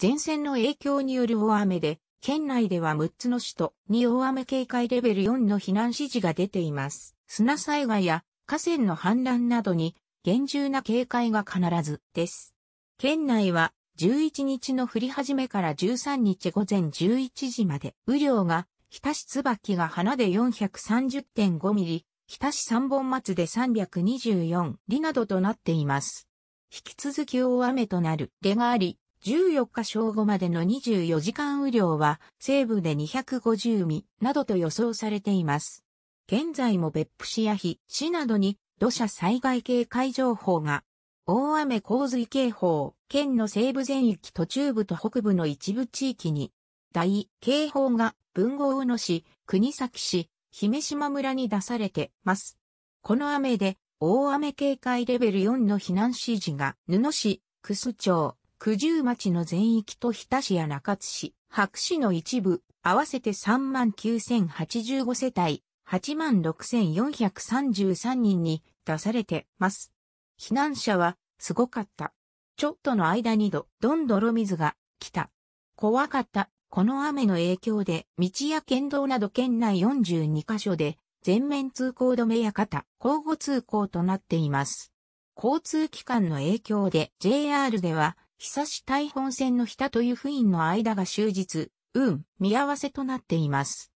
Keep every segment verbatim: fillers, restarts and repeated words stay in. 前線の影響による大雨で、県内ではむっつの市とに大雨警戒レベルよんの避難指示が出ています。砂災害や河川の氾濫などに厳重な警戒が必ずです。県内はじゅういちにちの降り始めからじゅうさんにち午前じゅういちじまで雨量が日田市椿が花で よんひゃくさんじゅってんご ミリ、日田市三本松でさんびゃくにじゅうよんリなどとなっています。引き続き大雨となる例があり、じゅうよっか正午までのにじゅうよじかん雨量は西部でにひゃくごじゅうミリなどと予想されています。現在も別府市や日市などに土砂災害警戒情報が、大雨洪水警報、県の西部全域と中部と北部の一部地域に、大警報が豊後大野市、国東市、姫島村に出されてます。この雨で大雨警戒レベルよんの避難指示が、布市、玖珠町、九重町の全域と日田市や中津市、白市の一部、合わせて さんまんきゅうせんはちじゅうご 世帯、はちまんろくせんよんひゃくさんじゅうさん 人に出されてます。避難者は、すごかった。ちょっとの間にど、どん泥水が来た。怖かった。この雨の影響で、道や県道など県内よんじゅうにカ所で、全面通行止めや片、交互通行となっています。交通機関の影響で、ジェイアール では、日差し台本線の日田と湯布院の間が終日、運、見合わせとなっています。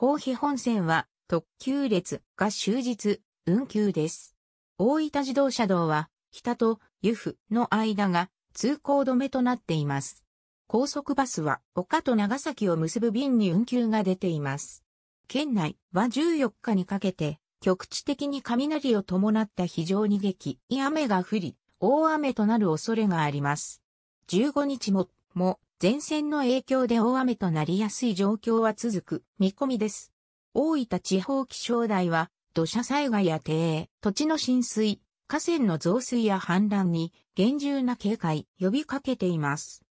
豊肥本線は特急列が終日、運休です。大分自動車道は日田と湯布の間が通行止めとなっています。高速バスは岡と長崎を結ぶ便に運休が出ています。県内はじゅうよっかにかけて局地的に雷を伴った非常に激い雨が降り、大雨となる恐れがあります。じゅうごにちも、も、前線の影響で大雨となりやすい状況は続く見込みです。大分地方気象台は、土砂災害や低土地の浸水、河川の増水や氾濫に厳重な警戒呼びかけています。